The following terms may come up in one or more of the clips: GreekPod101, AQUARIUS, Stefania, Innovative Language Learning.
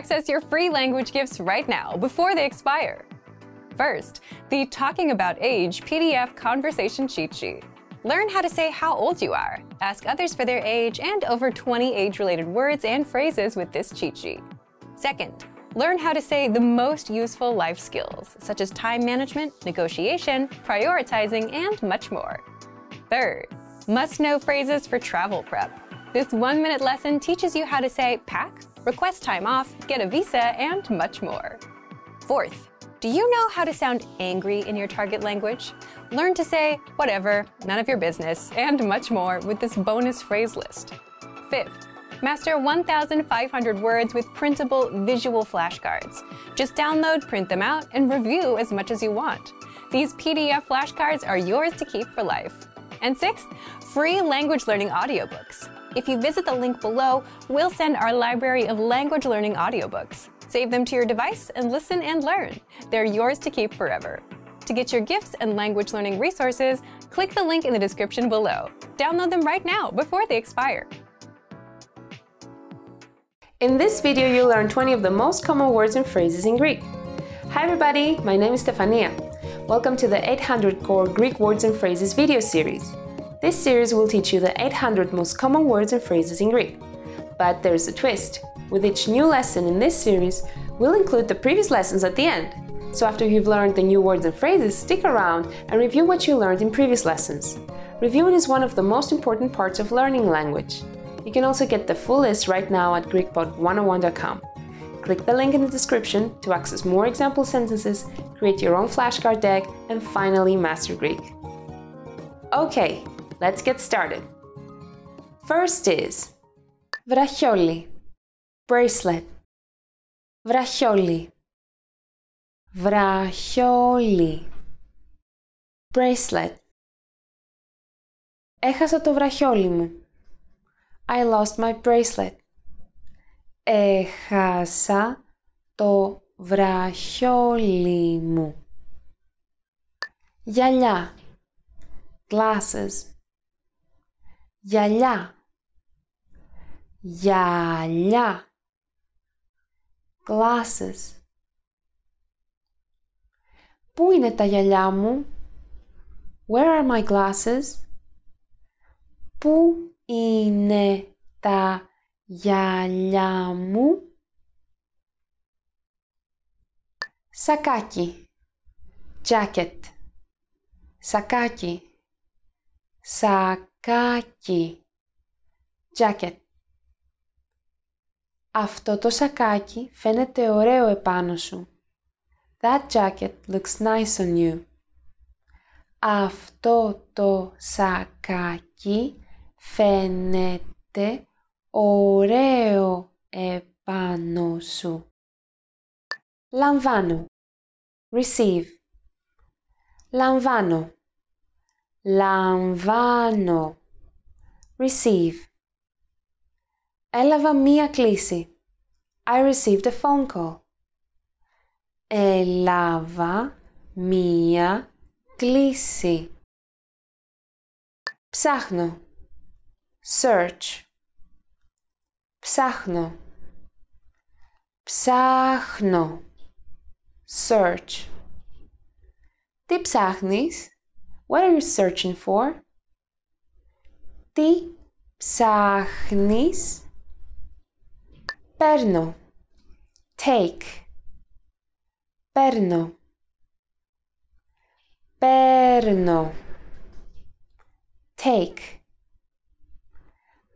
Access your free language gifts right now before they expire. First, the Talking About Age PDF Conversation Cheat Sheet. Learn how to say how old you are, ask others for their age, and over 20 age-related words and phrases with this cheat sheet. Second, learn how to say the most useful life skills, such as time management, negotiation, prioritizing, and much more. Third, must-know phrases for travel prep. This one-minute lesson teaches you how to say pack, request time off, get a visa, and much more. Fourth, do you know how to sound angry in your target language? Learn to say whatever, none of your business, and much more with this bonus phrase list. Fifth, master 1,500 words with printable visual flashcards. Just download, print them out, and review as much as you want. These PDF flashcards are yours to keep for life. And sixth, free language learning audiobooks. If you visit the link below, we'll send our library of language learning audiobooks. Save them to your device and listen and learn. They're yours to keep forever. To get your gifts and language learning resources, click the link in the description below. Download them right now before they expire. In this video, you'll learn 20 of the most common words and phrases in Greek. Hi everybody, my name is Stefania. Welcome to the 800 Core Greek Words and Phrases video series. This series will teach you the 800 most common words and phrases in Greek. But there's a twist. With each new lesson in this series, we'll include the previous lessons at the end. So after you've learned the new words and phrases, stick around and review what you learned in previous lessons. Reviewing is one of the most important parts of learning language. You can also get the full list right now at GreekPod101.com. Click the link in the description to access more example sentences, create your own flashcard deck, and finally master Greek. Okay, let's get started. First is Vrachioli. Bracelet. Vrachioli. Βραχιόλι. Bracelet. Έχασα το βραχιόλι μου. I lost my bracelet. Έχασα το βραχιόλι μου. Γυαλιά. Glasses. Γυαλιά. Γυαλιά. Glasses. Πού είναι τα γυαλιά μου? Where are my glasses? Πού είναι τα γυαλιά μου? Σακάκι. Jacket. Σακάκι. Σακάκι. Jacket. Αυτό το σακάκι φαίνεται ωραίο επάνω σου. That jacket looks nice on you. Αυτό το σακάκι φαίνεται ωραίο επάνω σου. Λαμβάνω. Receive. Λαμβάνω. Λαμβάνω. Receive. Έλαβα μία κλήση. I received a phone call. Έλαβα μία κλήση. Ψάχνω. Search. Ψάχνω. Ψάχνω. Search. Τι ψάχνεις? What are you searching for? Τι ψάχνεις? Παίρνω. Take. Παίρνω. Παίρνω. Take.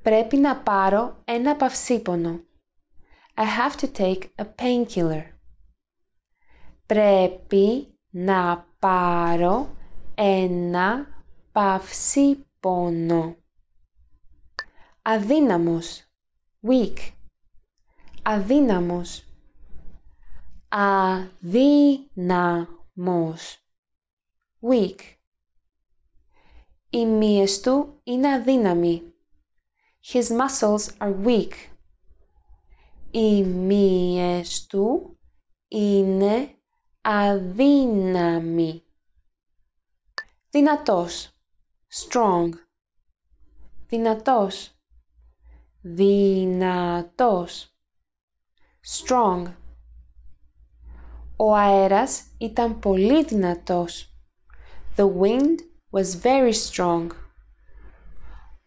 Πρέπει να πάρω ένα παυσίπονο. I have to take a painkiller. Πρέπει να πάρω ένα παυσίπονο. Αδύναμος. Weak. Αδύναμος. Αδύναμος. Weak. Οι μύες του είναι αδύναμοι. His muscles are weak. Οι μύες του είναι αδύναμοι. Δυνατός. Strong. Δυνατός. Δυνατός. strong. Ο αέρας ήταν πολύ δυνατός. The wind was very strong.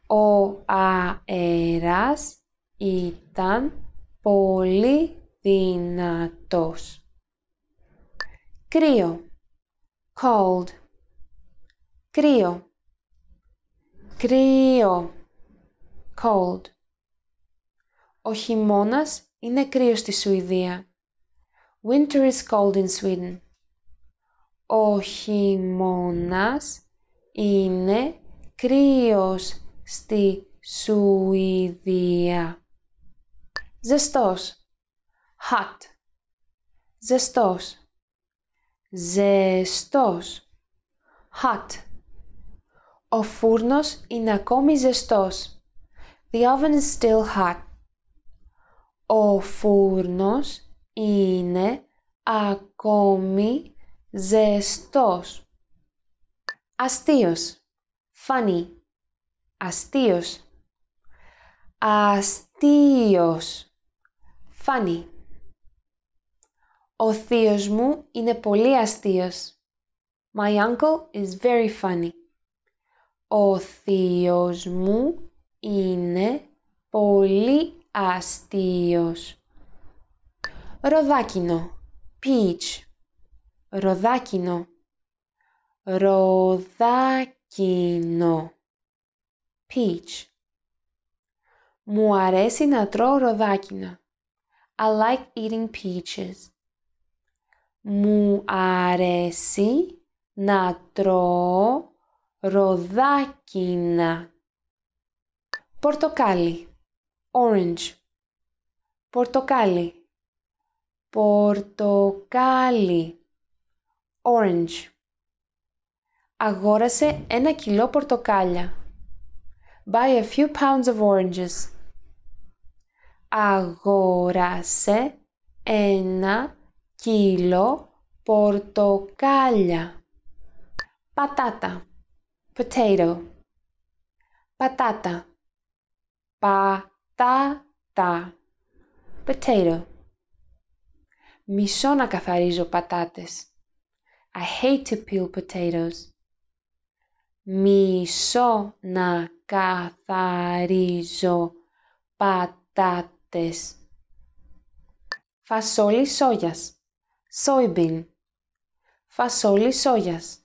Ο αέρας ήταν πολύ δυνατός. Κρύο. Cold. Κρύο. Κρύο. Cold. Ο χειμώνας είναι κρύος στη Σουηδία. Winter is cold in Sweden. Ο χειμώνας είναι κρύος στη Σουηδία. Ζεστός. Hot. Ζεστός. Ζεστός. Hot. Ο φούρνος είναι ακόμη ζεστός. The oven is still hot. Ο φούρνος είναι ακόμη ζεστός. Αστείος. Funny. Αστείος. Αστείος. Funny. Ο θείος μου είναι πολύ αστείος. My uncle is very funny. Ο θείος μου είναι πολύ αστείος. Ροδάκινο. Peach. Ροδάκινο. Ροδάκινο. Peach. Μου αρέσει να τρώω ροδάκινα. I like eating peaches. Μου αρέσει να τρώω ροδάκινα. Πορτοκάλι. Orange. Πορτοκάλι. Πορτοκάλι. Orange. Αγόρασε 1 κιλό πορτοκάλια. Buy a few pounds of oranges. Αγόρασε 1 κιλό πορτοκάλια. Πατάτα. Potato. Πατάτα. Πατάτα. Potato. Μισώ να καθαρίζω πατάτες. I hate to peel potatoes. Μισώ να καθαρίζω πατάτες. Φασόλι σόγιας. Soybean. Φασόλι σόγιας.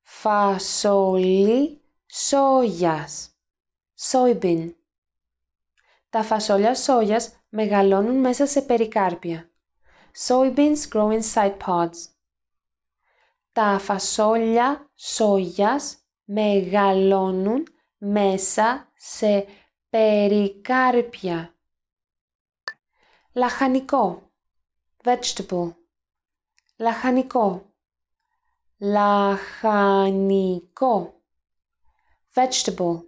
Φασόλι σόγιας. Soybean. Τα φασόλια σόγιας μεγαλώνουν μέσα σε περικάρπια. Soybeans grow inside pods. Τα φασόλια σόγιας μεγαλώνουν μέσα σε περικάρπια. Λαχανικό. Vegetable. Λαχανικό. Λαχανικό. Vegetable.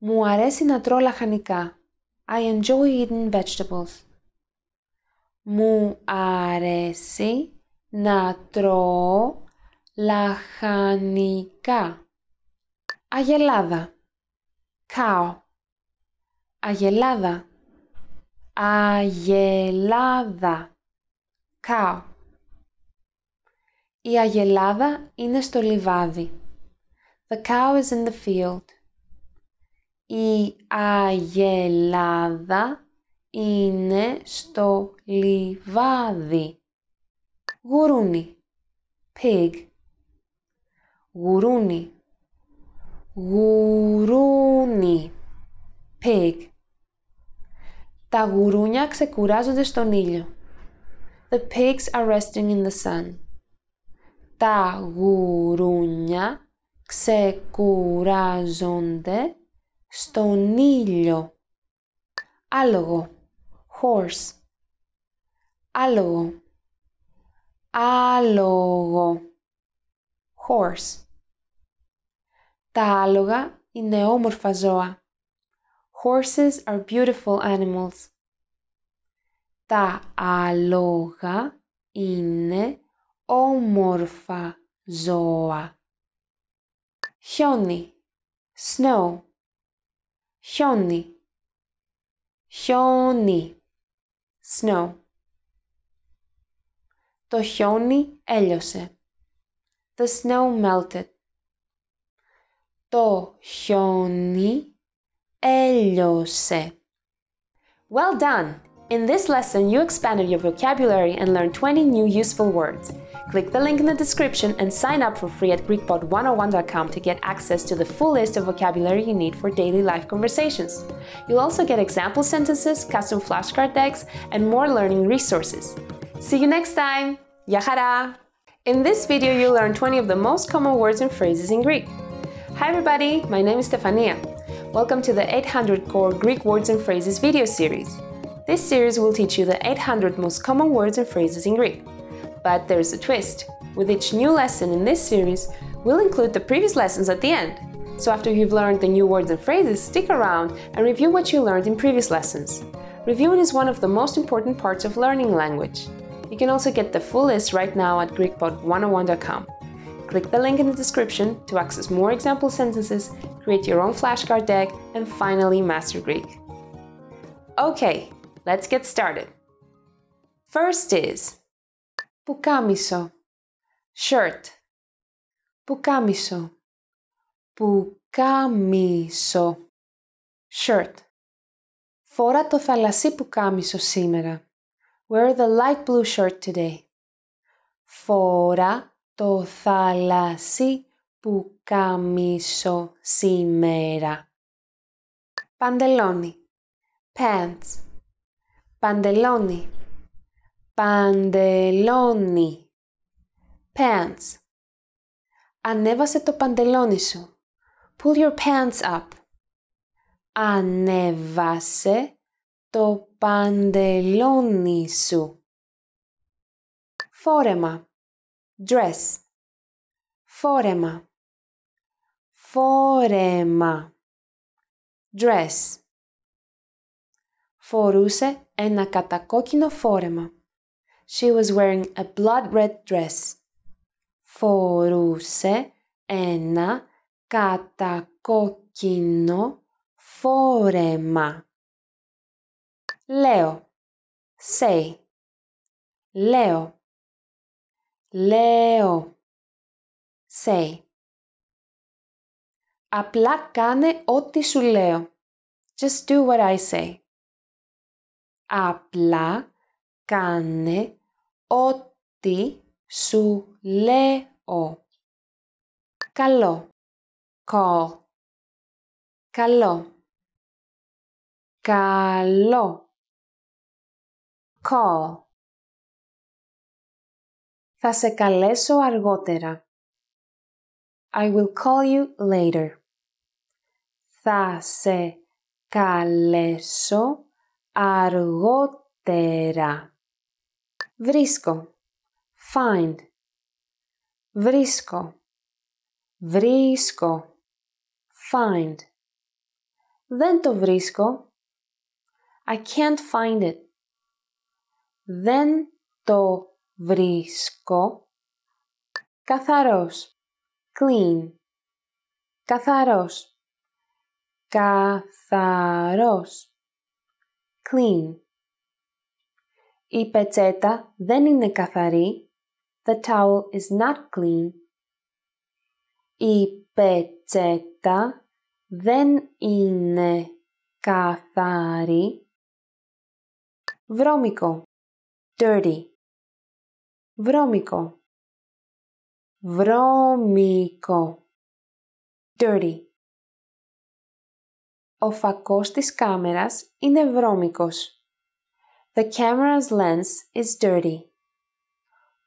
Μου αρέσει να τρώω λαχανικά. I enjoy eating vegetables. Μου αρέσει να τρώω λαχανικά. Αγελάδα. Cow. Αγελάδα. Αγελάδα. Cow. Η αγελάδα είναι στο λιβάδι. The cow is in the field. Η αγελάδα είναι στο λιβάδι. Γουρούνι. Pig. Γουρούνι. Γουρούνι. Pig. Τα γουρούνια ξεκουράζονται στον ήλιο. The pigs are resting in the sun. Τα γουρούνια ξεκουράζονται στον ήλιο. Άλογο. Horse. Άλογο. Άλογο. Horse. Τα άλογα είναι όμορφα ζώα. Horses are beautiful animals. Τα άλογα είναι όμορφα ζώα. Χιόνι. Snow. Χιόνι. Χιόνι. snow. Το χιόνι έλειωσε. The snow melted. Το χιόνι έλειωσε. Well done! In this lesson, you expanded your vocabulary and learned 20 new useful words. Click the link in the description and sign up for free at GreekPod101.com to get access to the full list of vocabulary you need for daily life conversations. You'll also get example sentences, custom flashcard decks, and more learning resources. See you next time! Γεια χαρά! In this video, you'll learn 20 of the most common words and phrases in Greek. Hi everybody, my name is Stefania. Welcome to the 800 Core Greek Words and Phrases video series. This series will teach you the 800 most common words and phrases in Greek. But there's a twist. With each new lesson in this series, we'll include the previous lessons at the end. So after you've learned the new words and phrases, stick around and review what you learned in previous lessons. Reviewing is one of the most important parts of learning language. You can also get the full list right now at GreekPod101.com. Click the link in the description to access more example sentences, create your own flashcard deck, and finally master Greek. Okay. Let's get started. First is πουκάμισο, shirt. Πουκάμισο, πουκάμισο, shirt. Φορά το θαλασσί πουκάμισο σήμερα. Wear the light blue shirt today. Φορά το θαλασσί πουκάμισο σήμερα. Παντελόνι, pants. Παντελόνι, παντελόνι, pants. Ανέβασε το παντελόνι σου. Pull your pants up. Ανέβασε το παντελόνι σου. Φόρεμα, dress. Φόρεμα, φόρεμα, dress. Φορούσε ένα κατακόκκινο φόρεμα. She was wearing a blood red dress. Φορούσε ένα κατακόκκινο φόρεμα. Λέω. Say. Λέω. Λέω. Say. Απλά κάνε ό,τι σου λέω. Just do what I say. Απλά κάνε ό,τι σου λέω. Καλό. Call. Καλό. Καλό. Call. Θα σε καλέσω αργότερα. I will call you later. Θα σε καλέσω αργότερα. Βρίσκω. Find. Βρίσκω. Βρίσκω. Find. Δεν το βρίσκω. I can't find it. Δεν το βρίσκω. Καθαρός. Clean. Καθαρός. Καθαρός. Clean. Η πετσέτα δεν είναι καθαρή. The towel is not clean. Η πετσέτα δεν είναι καθαρή. Βρώμικο. Dirty. Βρώμικο. Βρώμικο. Dirty. Ο φακός της κάμερας είναι βρώμικος. The camera's lens is dirty.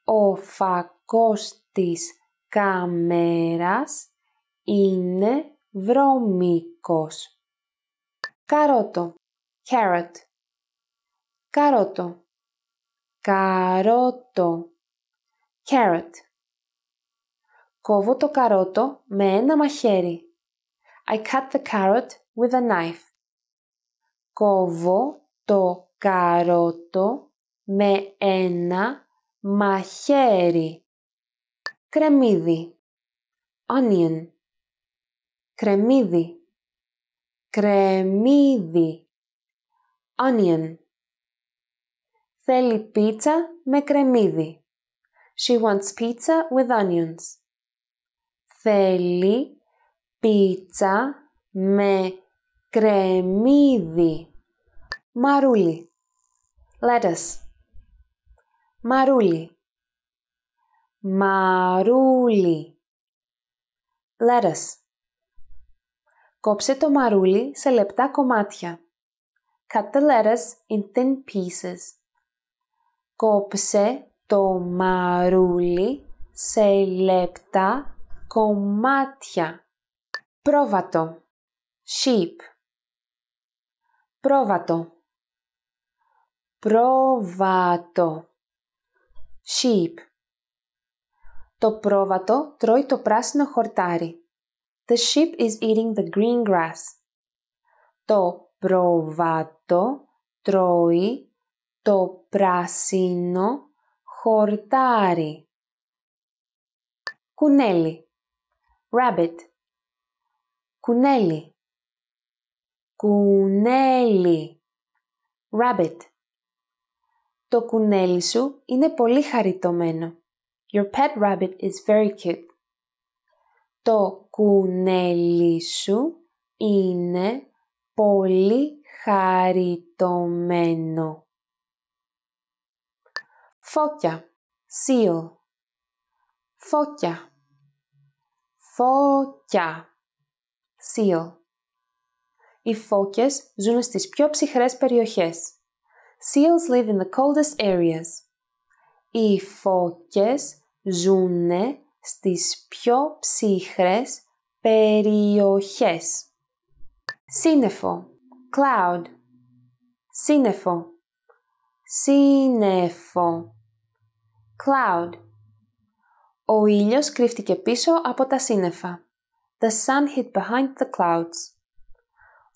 Ο φακός της κάμερας είναι βρώμικος. Καρότο. Carrot. Καρότο. Καρότο. Carrot. Κόβω το καρότο με ένα μαχαίρι. I cut the carrot with a knife. Κόβω το καρότο με ένα μαχαίρι. Κρεμμύδι. Onion. Κρεμμύδι. Κρεμμύδι. Onion. Θέλει πίτσα με κρεμμύδι. She wants pizza with onions. Θέλει πίτσα με κρεμμύδι. Μαρούλι. Lettuce. Μαρούλι. Μαρούλι. Lettuce. Κόψε το μαρούλι σε λεπτά κομμάτια. Cut the lettuce in thin pieces. Κόψε το μαρούλι σε λεπτά κομμάτια. Πρόβατο. Sheep. Πρόβατο. Πρόβατο. Sheep. Το πρόβατο τρώει το πράσινο χορτάρι. The sheep is eating the green grass. Το πρόβατο τρώει το πράσινο χορτάρι. Κουνέλι. Rabbit. Κουνέλι. Κουνέλι. Rabbit. Το κουνέλι σου είναι πολύ χαριτωμένο. Your pet rabbit is very cute. Το κουνέλι σου είναι πολύ χαριτωμένο. Φώκια. Seal. Φώκια. Φώκια. Seal. Οι φώκες ζουν στις πιο ψυχρές περιοχές. Seals live in the coldest areas. Οι φώκες ζουν στις πιο ψυχρές περιοχές. Σύννεφο. Cloud. Σύννεφο. Σύννεφο. Cloud. Ο ήλιος κρύφτηκε πίσω από τα σύννεφα. The sun hid behind the clouds.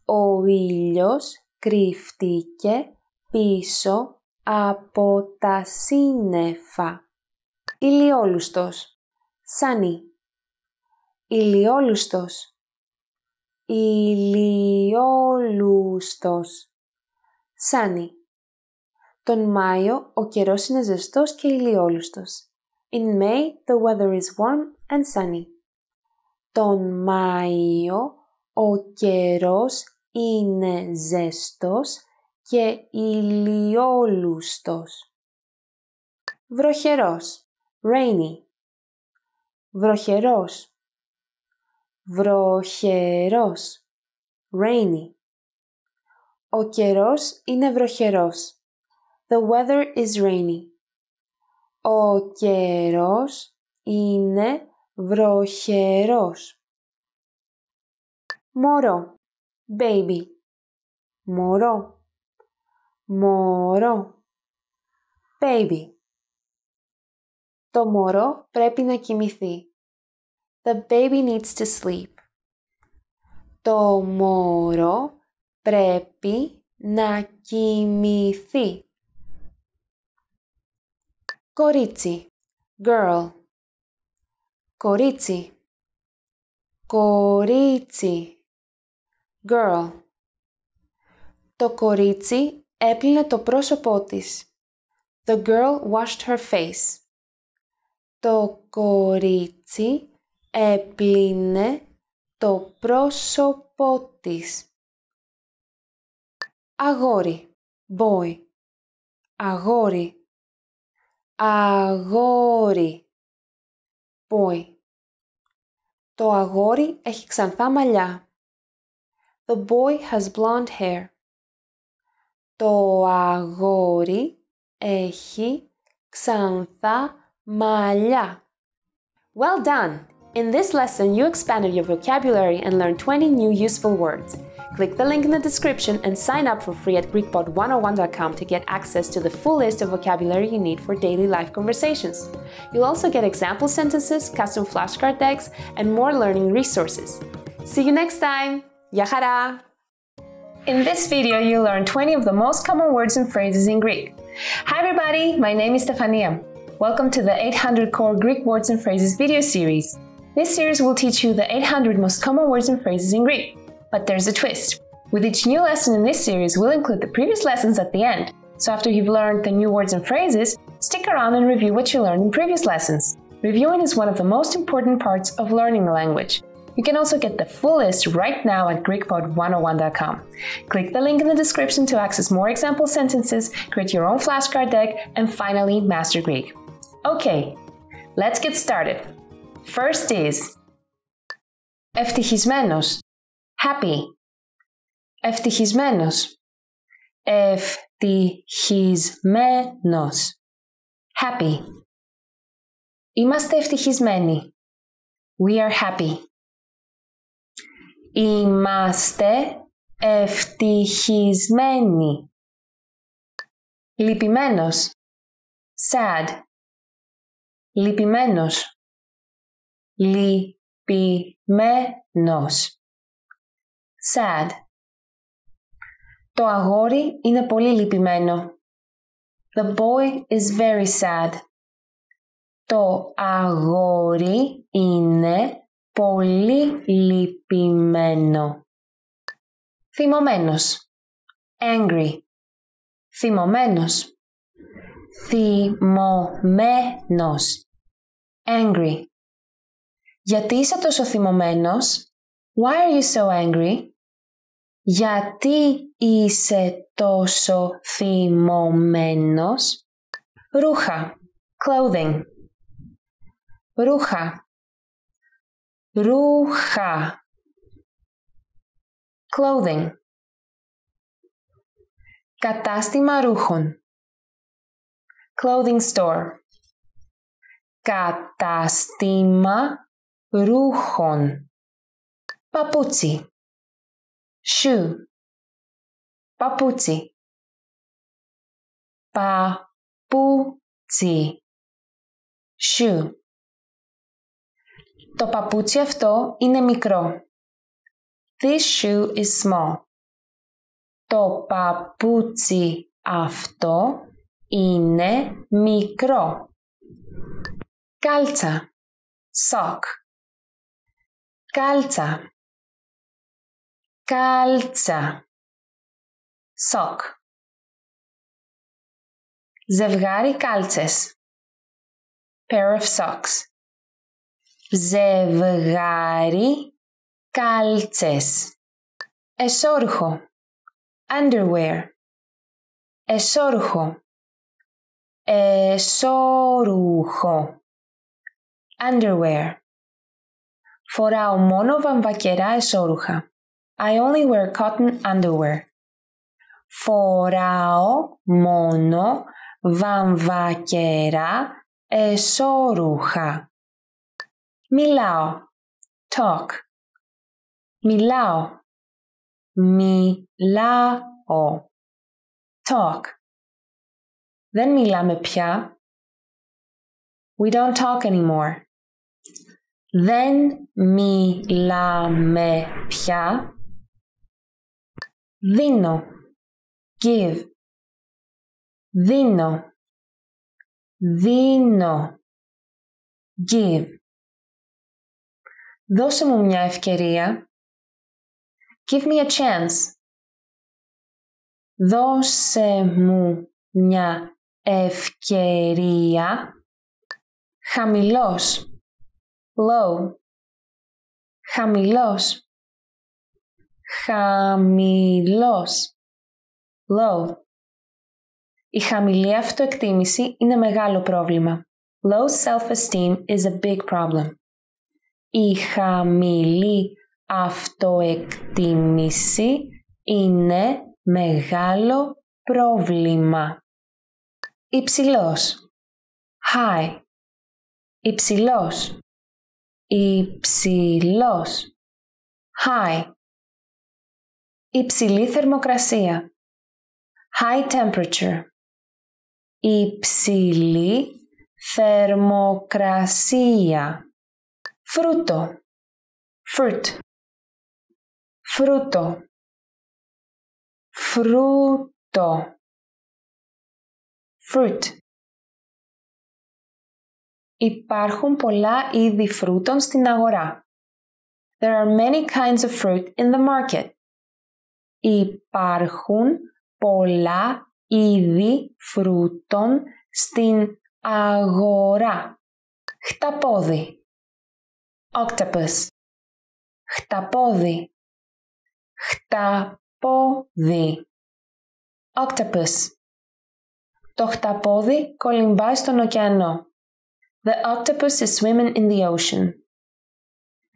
Ο ήλιος κρύφτηκε πίσω από τα σύννεφα. Ηλιόλουστος. Sunny. Ηλιόλουστος. Ηλιόλουστος. Sunny. Τον Μάιο ο καιρός είναι ζεστός και ηλιόλουστος. In May the weather is warm and sunny. Τον Μάιο ο καιρός είναι ζεστός και ηλιόλουστος. Βροχερός. Rainy. Βροχερός. Βροχερός. Rainy. Ο καιρός είναι βροχερός. The weather is rainy. Ο καιρός είναι βροχερός. Μωρό. Baby. Μωρό. Μωρό. Baby. Το μωρό πρέπει να κοιμηθεί. The baby needs to sleep. Το μωρό πρέπει να κοιμηθεί. Κορίτσι. Girl. Κορίτσι. Κορίτσι. Girl. Το κορίτσι έπλυνε το πρόσωπό της. The girl washed her face. Το κορίτσι έπλυνε το πρόσωπό της. Αγόρι. Boy. Αγόρι. Αγόρι. Boy. Το αγόρι έχει ξανθά μαλλιά. The boy has blonde hair. Το αγόρι έχει ξανθά μαλλιά. Well done! In this lesson, you expanded your vocabulary and learned 20 new useful words. Click the link in the description and sign up for free at GreekPod101.com to get access to the full list of vocabulary you need for daily life conversations. You'll also get example sentences, custom flashcard decks, and more learning resources. See you next time! Γεια χαρά! In this video, you learned 20 of the most common words and phrases in Greek. Hi everybody, my name is Stefania. Welcome to the 800 Core Greek Words and Phrases video series. This series will teach you the 800 most common words and phrases in Greek. But there's a twist. With each new lesson in this series, we'll include the previous lessons at the end, So after you've learned the new words and phrases, stick around and review what you learned in previous lessons. Reviewing is one of the most important parts of learning a language. You can also get the full list right now at GreekPod101.com. Click the link in the description to access more example sentences, create your own flashcard deck, and finally master Greek. Okay, let's get started. First is ευτυχισμένος, happy. Ευτυχισμένος, ευτυχισμένος, happy. Είμαστε ευτυχισμένοι. We are happy. Είμαστε ευτυχισμένοι. Λυπημένος, sad. Λυπημένος, λυπημένος, sad. Το αγόρι είναι πολύ λυπημένο. The boy is very sad. Το αγόρι είναι πολύ λυπημένο. Θυμωμένος, angry. Θυμωμένος, θυμωμένος, angry. Γιατί είσαι τόσο θυμωμένος? Why are you so angry? Γιατί είσαι τόσο θυμωμένος? Ρούχα, clothing. Ρούχα, ρούχα, clothing. Κατάστημα ρούχων, clothing store. Κατάστημα ρούχων. Παπούτσι, shoe. Παπούτσι, παπούτσι, shoe. Το παπούτσι αυτό είναι μικρό. This shoe is small. Το παπούτσι αυτό είναι μικρό. Κάλτσα, sock. Κάλτσα, κάλτσα, sock. Ζευγάρι κάλτσες, pair of socks. Ζευγάρι κάλτσες. Εσώρουχο, underwear. Εσώρουχο, εσώρουχο, underwear. Φοράω μόνο βαμβακερά εσώρουχα. I only wear cotton underwear. Φοράω μόνο βαμβακερά εσώρουχα. Μιλάω, talk. Μιλάω, μιλάω, talk. Δεν μιλάμε πια. We don't talk anymore. Δεν μιλάμε πια. Δίνω, give. Δίνω, δίνω, give. Δώσε μου μια ευκαιρία. Give me a chance. Δώσε μου μια ευκαιρία. Χαμηλός, low. Χαμηλός, χαμηλός, low. Η χαμηλή αυτοεκτίμηση είναι μεγάλο πρόβλημα. Low self-esteem is a big problem. Η χαμηλή αυτοεκτίμηση είναι μεγάλο πρόβλημα. Υψηλός, high. Υψηλός, υψηλός, high. Υψηλή θερμοκρασία, high temperature. Υψηλή θερμοκρασία. Φρούτο, fruit. Φρούτο, φρούτο, fruit. Υπάρχουν πολλά είδη φρούτων στην αγορά. There are many kinds of fruit in the market. Υπάρχουν πολλά είδη φρούτων στην αγορά. Χταπόδι. Octopus. Χταπόδι. Χταπόδι. Octopus. Το χταπόδι κολυμπάει στον ωκεανό. The octopus is swimming in the ocean.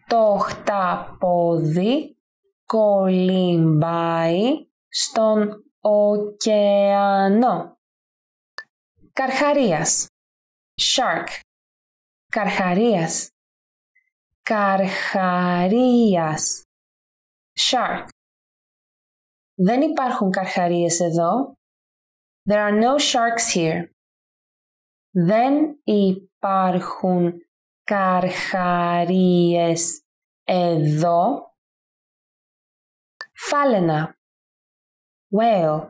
Το χταπόδι κολυμπάει στον ωκεανό. Καρχαρίας. Shark. Καρχαρίας. Καρχαρίας. Shark. Δεν υπάρχουν καρχαρίες εδώ. There are no sharks here. Δεν υπάρχουν καρχαρίες εδώ. Φάλαινα. Whale.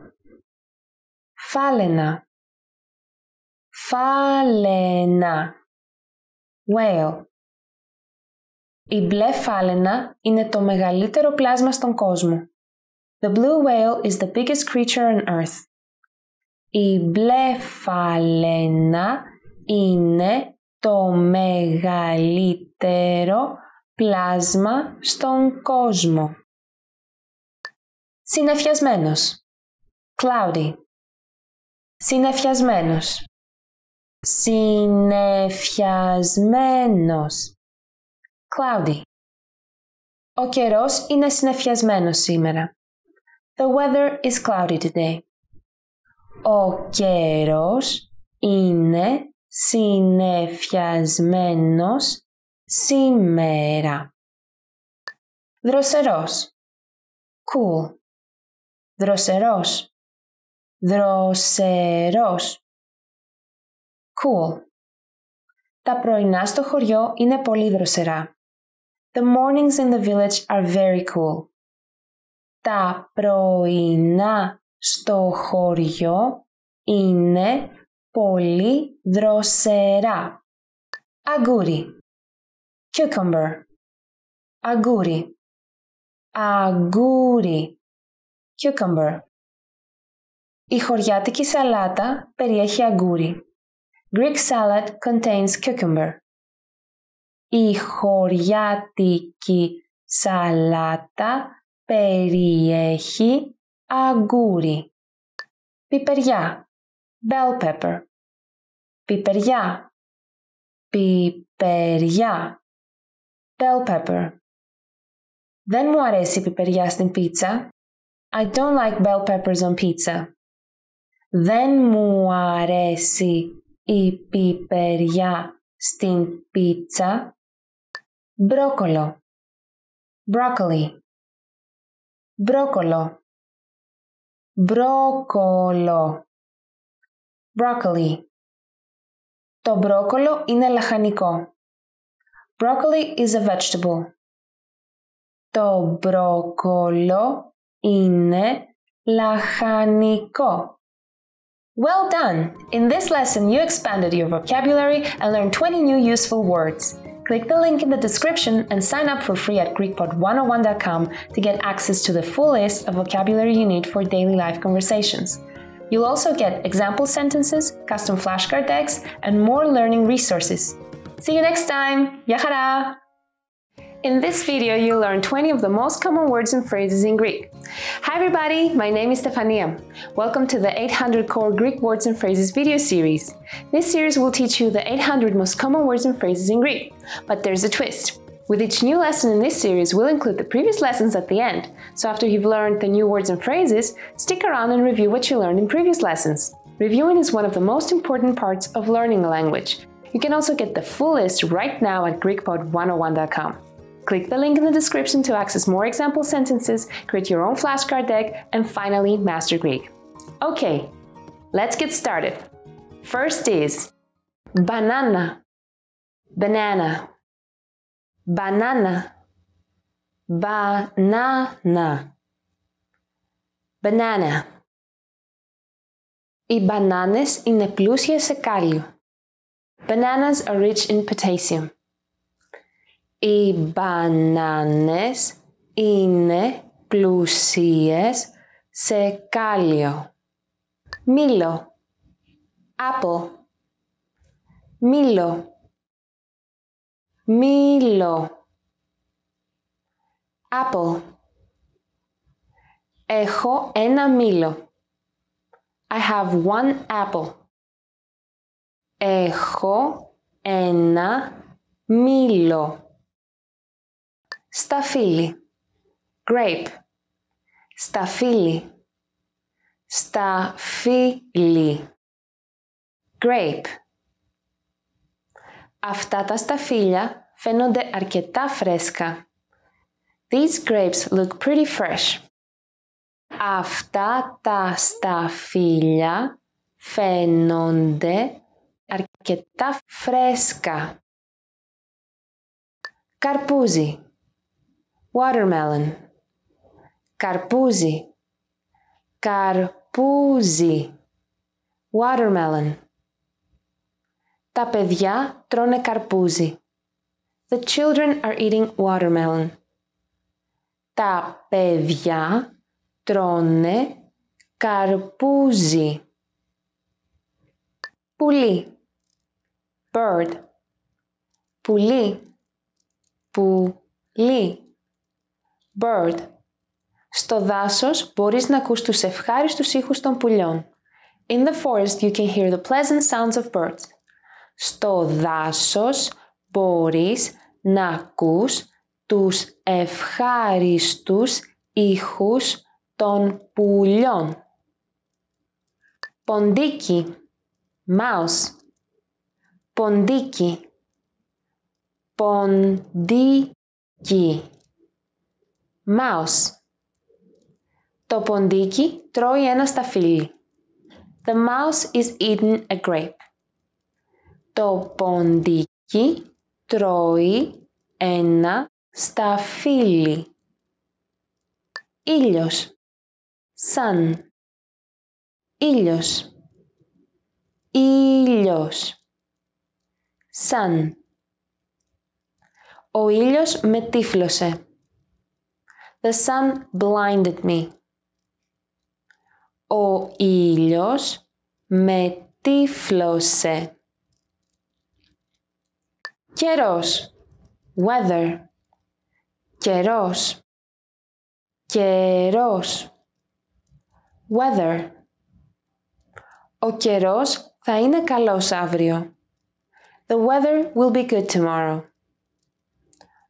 Φάλαινα. Φάλαινα. Whale. Η μπλε φάλαινα είναι το μεγαλύτερο πλάσμα στον κόσμο. The blue whale is the biggest creature on earth. Η μπλε φάλαινα είναι το μεγαλύτερο πλάσμα στον κόσμο. Συννεφιασμένος. Cloudy. Συννεφιασμένος. Συννεφιασμένος. Cloudy. Ο καιρός είναι συννεφιασμένος σήμερα. The weather is cloudy today. Ο καιρός είναι συννεφιασμένος σήμερα. Δροσερός. Cool. Δροσερός. Δροσερός. Cool. Τα πρωινά στο χωριό είναι πολύ δροσερά. The mornings in the village are very cool. Τα πρωινά στο χωριό είναι πολύ δροσερά. Αγγούρι. Cucumber. Αγγούρι. Αγγούρι. Cucumber. Η χωριάτικη σαλάτα περιέχει αγγούρι. Greek salad contains cucumber. Η χωριάτικη σαλάτα περιέχει αγγούρι. Πιπεριά. Bell pepper. Πιπεριά. Πιπεριά. Bell pepper. Δεν μου αρέσει η πιπεριά στην πίτσα. I don't like bell peppers on pizza. Δεν μου αρέσει η πιπεριά στην πίτσα. Μπρόκολο. Broccoli. Μπρόκολο. Μπρόκολο. Broccoli. Το μπρόκολο είναι λαχανικό. Broccoli is a vegetable. Το μπρόκολο είναι λαχανικό. Well done! In this lesson, you expanded your vocabulary and learned 20 new useful words. Click the link in the description and sign up for free at GreekPod101.com to get access to the full list of vocabulary you need for daily life conversations. You'll also get example sentences, custom flashcard decks, and more learning resources. See you next time! Γεια χαρά! In this video, you'll learn 20 of the most common words and phrases in Greek. Hi everybody, my name is Stefania. Welcome to the 800 Core Greek Words and Phrases video series. This series will teach you the 800 most common words and phrases in Greek. But there's a twist. With each new lesson in this series, we'll include the previous lessons at the end. So after you've learned the new words and phrases, stick around and review what you learned in previous lessons. Reviewing is one of the most important parts of learning a language. You can also get the full list right now at GreekPod101.com. Click the link in the description to access more example sentences, create your own flashcard deck, and finally master Greek. Okay, let's get started. First is banana, banana, banana, banana, banana. Οι μπανάνες είναι πλούσιες σε κάλιο. Bananas are rich in potassium. Οι μπανάνες είναι πλούσιες σε κάλιο. Milo, apple, Milo, Milo, apple. Έχω ένα μήλο. I have one apple. Έχω ένα μήλο. Σταφύλι. Grape. Σταφύλι. Σταφύλι. Grape. Αυτά τα σταφύλια φαίνονται αρκετά φρέσκα. These grapes look pretty fresh. Αυτά τα σταφύλια φαίνονται αρκετά φρέσκα. Καρπούζι. Watermelon. Καρπούζι. Καρπούζι. Watermelon. Τα παιδιά τρώνε καρπούζι. The children are eating watermelon. Τα παιδιά τρώνε καρπούζι. Πουλί. Bird. Πουλί. Πουλί. Bird. Στο δάσος μπορείς να ακούς τους ευχάριστους ήχους των πουλιών. In the forest you can hear the pleasant sounds of birds. Στο δάσος μπορείς να ακούς τους ευχάριστους ήχους των πουλιών. Ποντίκι. Mouse. Ποντίκι. Ποντίκι. Mouse. Το ποντίκι τρώει ένα σταφύλι. The mouse is eating a grape. Το ποντίκι τρώει ένα σταφύλι. Ήλιος. Sun. Ήλιος. Ήλιος. Sun. Ο ήλιος με τύφλωσε. The sun blinded me. Ο ήλιος με τύφλωσε. Καιρός. Weather. Καιρός. Καιρός. Weather. Ο καιρός θα είναι καλός αύριο. The weather will be good tomorrow.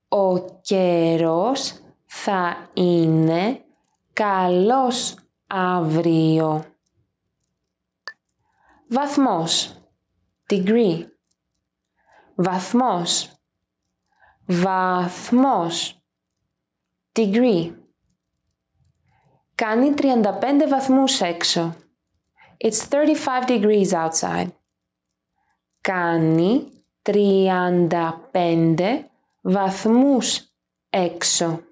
Ο καιρός θα είναι καλός αύριο. Βαθμός. Degree. Βαθμός. Βαθμός. Degree. Κάνει 35 βαθμούς έξω. It's 35 degrees outside. Κάνει 35 βαθμούς έξω.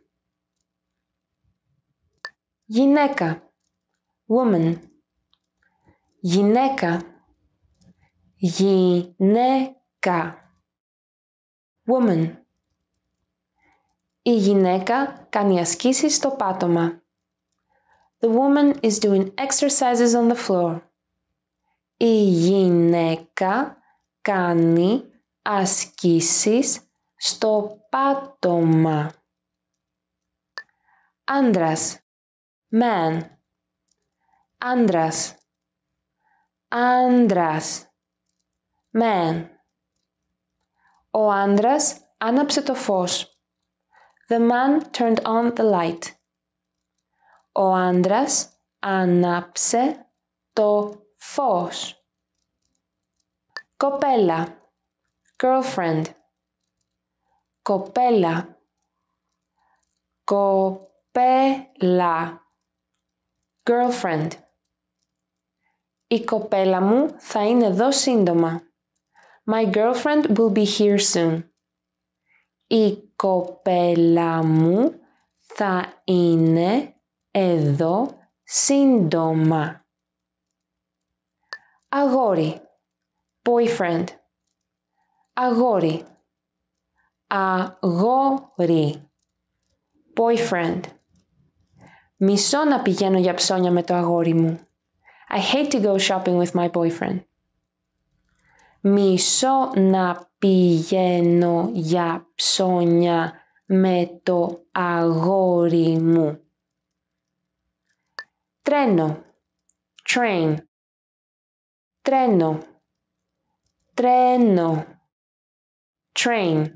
Γυναίκα. Woman. Γυναίκα. Γυναίκα. Woman. Η γυναίκα κάνει ασκήσεις στο πάτωμα. The woman is doing exercises on the floor. Η γυναίκα κάνει ασκήσεις στο πάτωμα. Άντρας. Man. Άντρας. Άντρας. Man. Ο άντρας άναψε το φως. The man turned on the light. Ο άντρας άναψε το φως. Κοπέλα. Girlfriend. Κοπέλα. Κοπέλα. Girlfriend. Η κοπέλα μου θα είναι εδώ σύντομα. My girlfriend will be here soon. Η κοπέλα μου θα είναι εδώ σύντομα. Αγόρι. Boyfriend. Αγόρι. Αγόρι. Boyfriend. Μισώ να πηγαίνω για ψώνια με το αγόρι μου. I hate to go shopping with my boyfriend. Μισώ να πηγαίνω για ψώνια με το αγόρι μου. Τρένο, train. Τρένο, τρένο, train.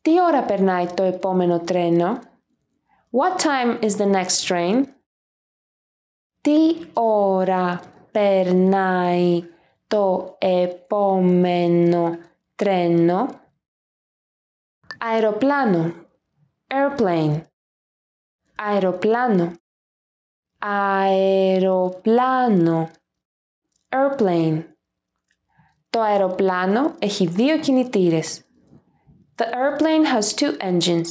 Τι ώρα περνάει το επόμενο τρένο? What time is the next train? Τι ώρα περνάει το επόμενο τρένο? Αεροπλάνο, airplane. Αεροπλάνο, αεροπλάνο, airplane. Το αεροπλάνο έχει δύο κινητήρες. The airplane has two engines.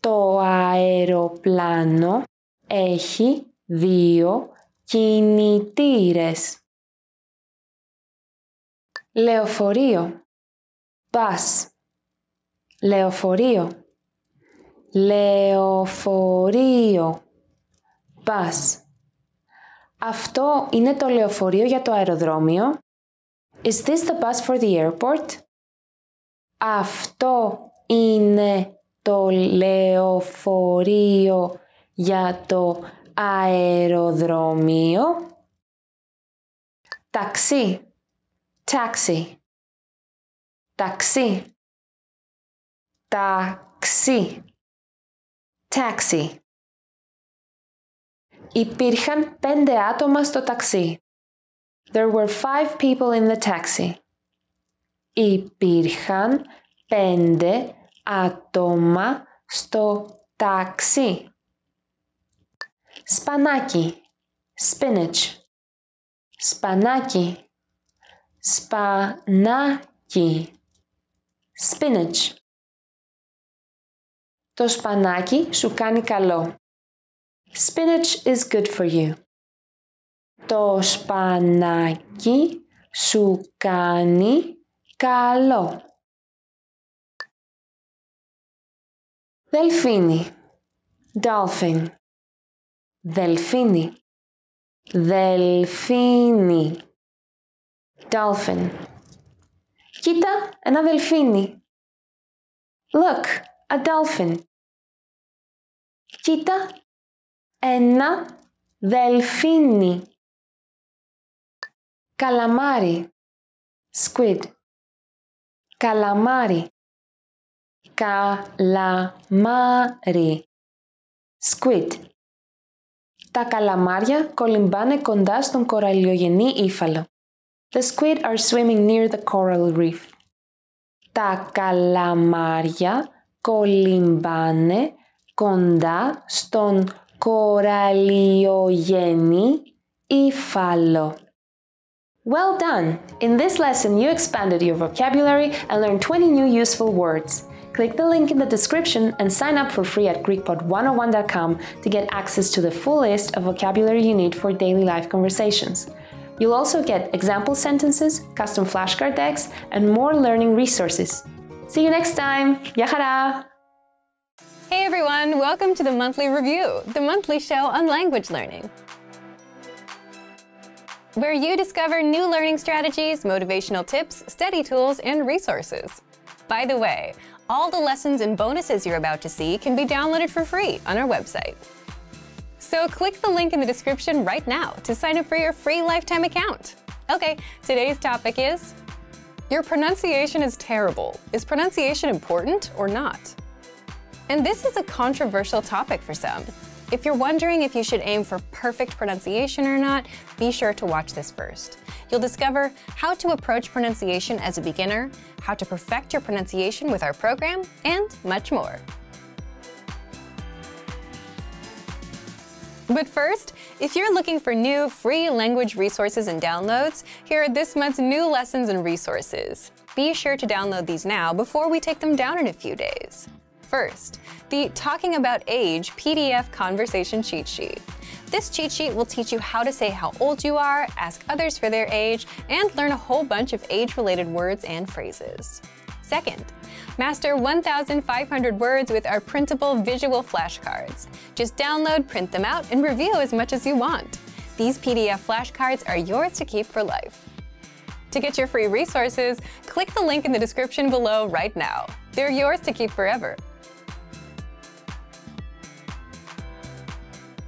Το αεροπλάνο έχει δύο κινητήρες. Λεωφορείο. Bus. Λεωφορείο. Λεωφορείο. Bus. Αυτό είναι το λεωφορείο για το αεροδρόμιο. Is this the bus for the airport? Αυτό είναι το λεωφορείο για το αεροδρόμιο. Ταξί. Taxi. Ταξί. Ταξί. Taxi. Υπήρχαν 5 άτομα στο ταξί. There were 5 people in the taxi. Υπήρχαν 5 άτομα στο ταξί. Σπανάκι. Spinach. Σπανάκι. Σπανάκι. Spinach. Το σπανάκι σου κάνει καλό. Spinach is good for you. Το σπανάκι σου κάνει καλό. Δελφίνι. Dolphin. Δελφίνι. Δελφίνι. Dolphin. Κοίτα, ένα δελφίνι. Look, a dolphin. Κοίτα, ένα δελφίνι. Καλαμάρι. Squid. Καλαμάρι. Καλαμάρι. Squid. Τα καλαμάρια κολυμπάνε κοντά στον κοραλιογενή ύφαλο. The squid are swimming near the coral reef. Τα καλαμάρια κολυμπάνε κοντά στον κοραλιογενή ύφαλο. Well done! In this lesson, you expanded your vocabulary and learned 20 new useful words. Click the link in the description and sign up for free at GreekPod101.com to get access to the full list of vocabulary you need for daily life conversations. You'll also get example sentences, custom flashcard decks, and more learning resources. See you next time! Γεια χαρά! Hey everyone! Welcome to the Monthly Review, the monthly show on language learning, where you discover new learning strategies, motivational tips, study tools, and resources. By the way, all the lessons and bonuses you're about to see can be downloaded for free on our website. So click the link in the description right now to sign up for your free lifetime account. Okay, today's topic is: your pronunciation is terrible. Is pronunciation important or not? And this is a controversial topic for some. If you're wondering if you should aim for perfect pronunciation or not, be sure to watch this first. You'll discover how to approach pronunciation as a beginner, how to perfect your pronunciation with our program, and much more. But first, if you're looking for new free language resources and downloads, here are this month's new lessons and resources. Be sure to download these now before we take them down in a few days. First, the Talking About Age PDF Conversation Cheat Sheet. This cheat sheet will teach you how to say how old you are, ask others for their age, and learn a whole bunch of age-related words and phrases. second. Master 1,500 words with our printable visual flashcards. Just download, print them out, and review as much as you want. These PDF flashcards are yours to keep for life. To get your free resources, click the link in the description below right now. They're yours to keep forever.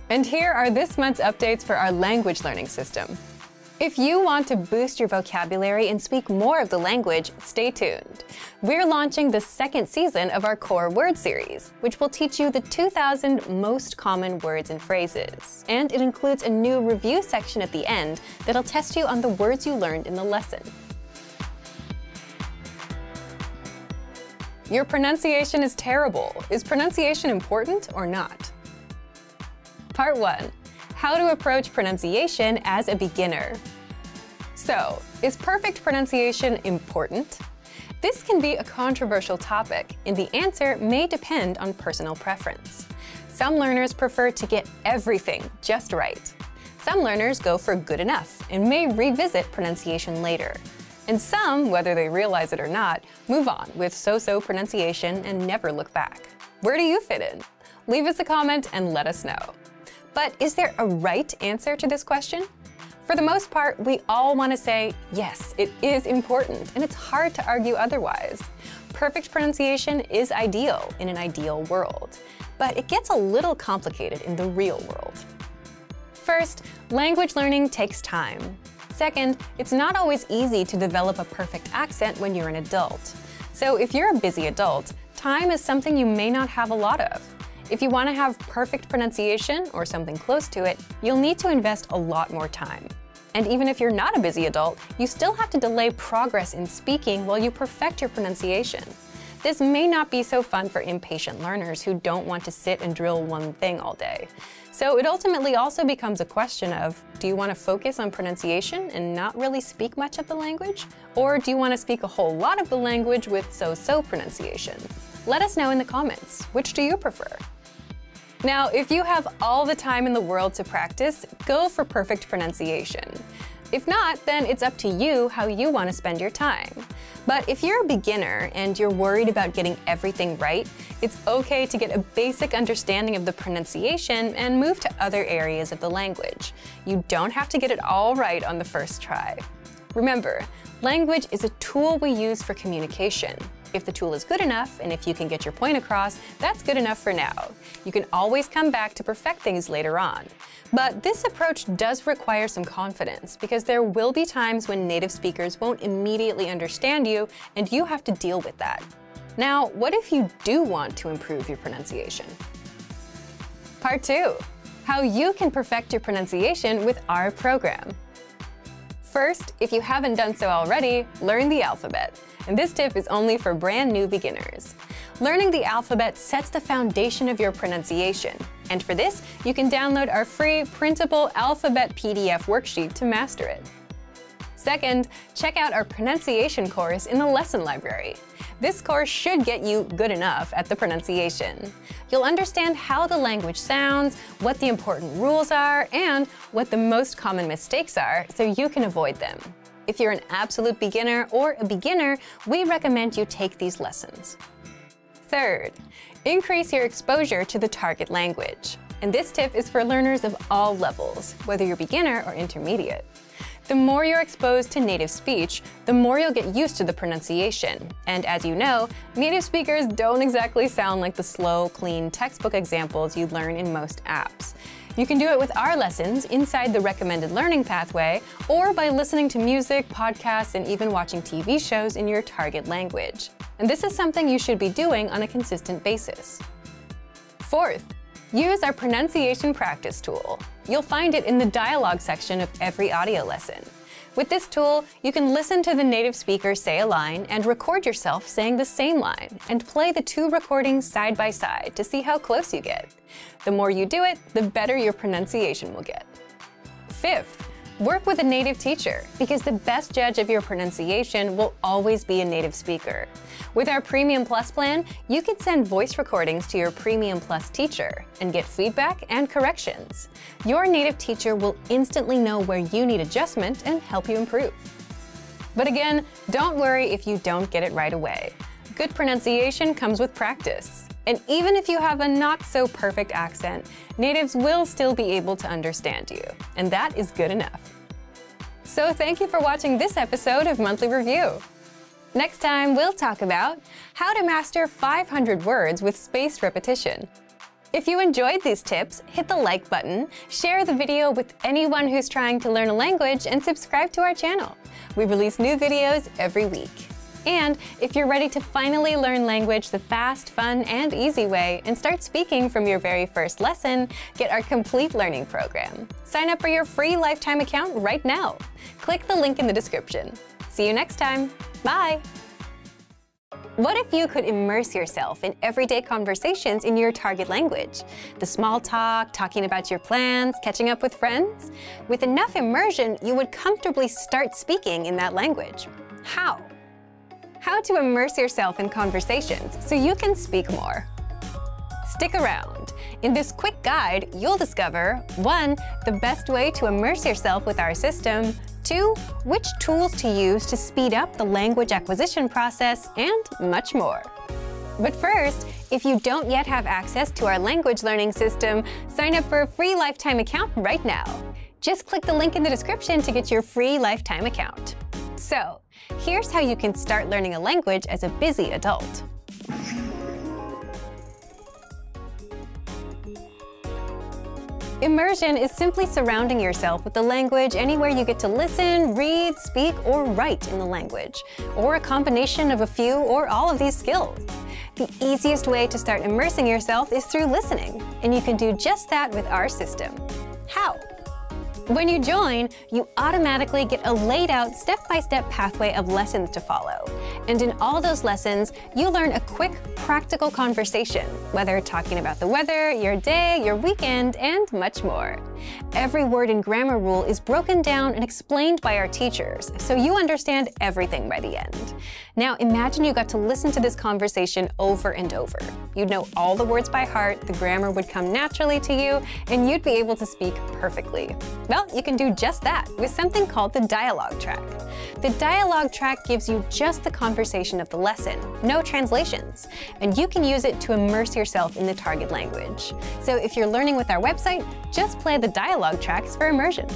And here are this month's updates for our language learning system. If you want to boost your vocabulary and speak more of the language, stay tuned. We're launching the second season of our Core Word Series, which will teach you the 2,000 most common words and phrases. And it includes a new review section at the end that'll test you on the words you learned in the lesson. Your pronunciation is terrible. Is pronunciation important or not? Part 1. How to approach pronunciation as a beginner. So, is perfect pronunciation important? This can be a controversial topic, and the answer may depend on personal preference. Some learners prefer to get everything just right. Some learners go for good enough and may revisit pronunciation later. And some, whether they realize it or not, move on with so-so pronunciation and never look back. Where do you fit in? Leave us a comment and let us know. But is there a right answer to this question? For the most part, we all want to say, yes, it is important, and it's hard to argue otherwise. Perfect pronunciation is ideal in an ideal world, but it gets a little complicated in the real world. First, language learning takes time. Second, it's not always easy to develop a perfect accent when you're an adult. So if you're a busy adult, time is something you may not have a lot of. If you want to have perfect pronunciation or something close to it, you'll need to invest a lot more time. And even if you're not a busy adult, you still have to delay progress in speaking while you perfect your pronunciation. This may not be so fun for impatient learners who don't want to sit and drill one thing all day. So it ultimately also becomes a question of, do you want to focus on pronunciation and not really speak much of the language? Or do you want to speak a whole lot of the language with so-so pronunciation? Let us know in the comments, which do you prefer? Now, if you have all the time in the world to practice, go for perfect pronunciation. If not, then it's up to you how you want to spend your time. But if you're a beginner and you're worried about getting everything right, it's okay to get a basic understanding of the pronunciation and move to other areas of the language. You don't have to get it all right on the first try. Remember, language is a tool we use for communication. If the tool is good enough, and if you can get your point across, that's good enough for now. You can always come back to perfect things later on. But this approach does require some confidence, because there will be times when native speakers won't immediately understand you, and you have to deal with that. Now, what if you do want to improve your pronunciation? Part 2. How you can perfect your pronunciation with our program. First, if you haven't done so already, learn the alphabet. And this tip is only for brand new beginners. Learning the alphabet sets the foundation of your pronunciation. And for this, you can download our free printable alphabet PDF worksheet to master it. Second, check out our pronunciation course in the lesson library. This course should get you good enough at the pronunciation. You'll understand how the language sounds, what the important rules are, and what the most common mistakes are so you can avoid them. If you're an absolute beginner or a beginner, we recommend you take these lessons. Third, increase your exposure to the target language. And this tip is for learners of all levels, whether you're beginner or intermediate. The more you're exposed to native speech, the more you'll get used to the pronunciation. And as you know, native speakers don't exactly sound like the slow, clean textbook examples you learn in most apps. You can do it with our lessons inside the recommended learning pathway, or by listening to music, podcasts, and even watching TV shows in your target language. And this is something you should be doing on a consistent basis. Fourth, use our pronunciation practice tool. You'll find it in the dialogue section of every audio lesson. With this tool, you can listen to the native speaker say a line and record yourself saying the same line and play the two recordings side by side to see how close you get. The more you do it, the better your pronunciation will get. Fifth, work with a native teacher, because the best judge of your pronunciation will always be a native speaker. With our Premium Plus plan, you can send voice recordings to your Premium Plus teacher and get feedback and corrections. Your native teacher will instantly know where you need adjustment and help you improve. But again, don't worry if you don't get it right away. good pronunciation comes with practice. And even if you have a not-so-perfect accent, natives will still be able to understand you. And that is good enough. So thank you for watching this episode of Monthly Review. Next time, we'll talk about how to master 500 words with spaced repetition. If you enjoyed these tips, hit the like button, share the video with anyone who's trying to learn a language, and subscribe to our channel. We release new videos every week. And if you're ready to finally learn language the fast, fun, and easy way and start speaking from your very first lesson, get our complete learning program. Sign up for your free lifetime account right now. Click the link in the description. See you next time. Bye. What if you could immerse yourself in everyday conversations in your target language? The small talk, talking about your plans, catching up with friends? With enough immersion, you would comfortably start speaking in that language. How? How to immerse yourself in conversations so you can speak more. Stick around. In this quick guide, you'll discover 1. The best way to immerse yourself with our system, 2. Which tools to use to speed up the language acquisition process, and much more. But first, if you don't yet have access to our language learning system, sign up for a free lifetime account right now. Just click the link in the description to get your free lifetime account. So, here's how you can start learning a language as a busy adult. Immersion is simply surrounding yourself with the language anywhere you get to listen, read, speak, or write in the language, or a combination of a few or all of these skills. The easiest way to start immersing yourself is through listening, and you can do just that with our system. How? When you join, you automatically get a laid-out step-by-step pathway of lessons to follow. And in all those lessons, you learn a quick, practical conversation, whether talking about the weather, your day, your weekend, and much more. Every word and grammar rule is broken down and explained by our teachers, so you understand everything by the end. Now imagine you got to listen to this conversation over and over. You'd know all the words by heart, the grammar would come naturally to you, and you'd be able to speak perfectly. Well, you can do just that with something called the dialogue track. The dialogue track gives you just the conversation of the lesson, no translations, and you can use it to immerse yourself in the target language. So if you're learning with our website, just play the dialogue tracks for immersion.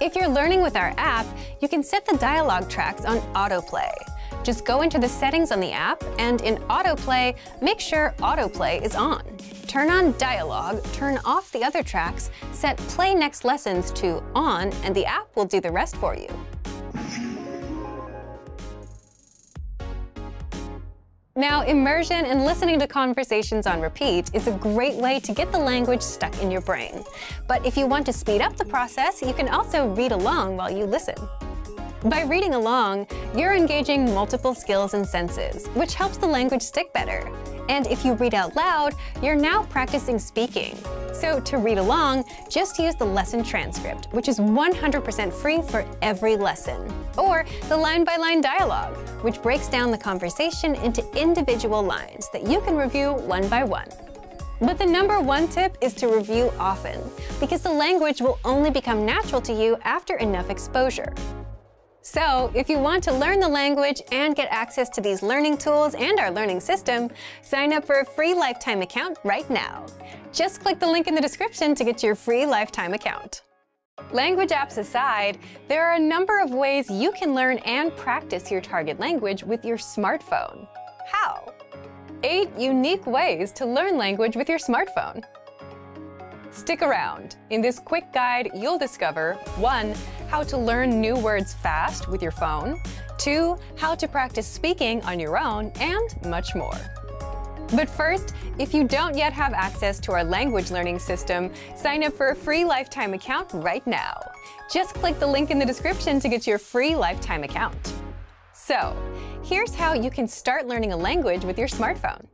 If you're learning with our app, you can set the dialogue tracks on autoplay. Just go into the settings on the app, and in autoplay, make sure autoplay is on. Turn on dialogue, turn off the other tracks, set play next lessons to on, and the app will do the rest for you. Now, immersion and listening to conversations on repeat is a great way to get the language stuck in your brain. But if you want to speed up the process, you can also read along while you listen. By reading along, you're engaging multiple skills and senses, which helps the language stick better. And if you read out loud, you're now practicing speaking. So to read along, just use the lesson transcript, which is 100% free for every lesson, or the line-by-line dialogue, which breaks down the conversation into individual lines that you can review one by one. But the #1 tip is to review often, because the language will only become natural to you after enough exposure. So, if you want to learn the language and get access to these learning tools and our learning system, sign up for a free lifetime account right now. Just click the link in the description to get your free lifetime account. Language apps aside, there are a number of ways you can learn and practice your target language with your smartphone. How? 8 unique ways to learn language with your smartphone. Stick around. In this quick guide, you'll discover 1. How to learn new words fast with your phone, 2. How to practice speaking on your own, and much more. But first, if you don't yet have access to our language learning system, sign up for a free lifetime account right now. Just click the link in the description to get your free lifetime account. So, here's how you can start learning a language with your smartphone.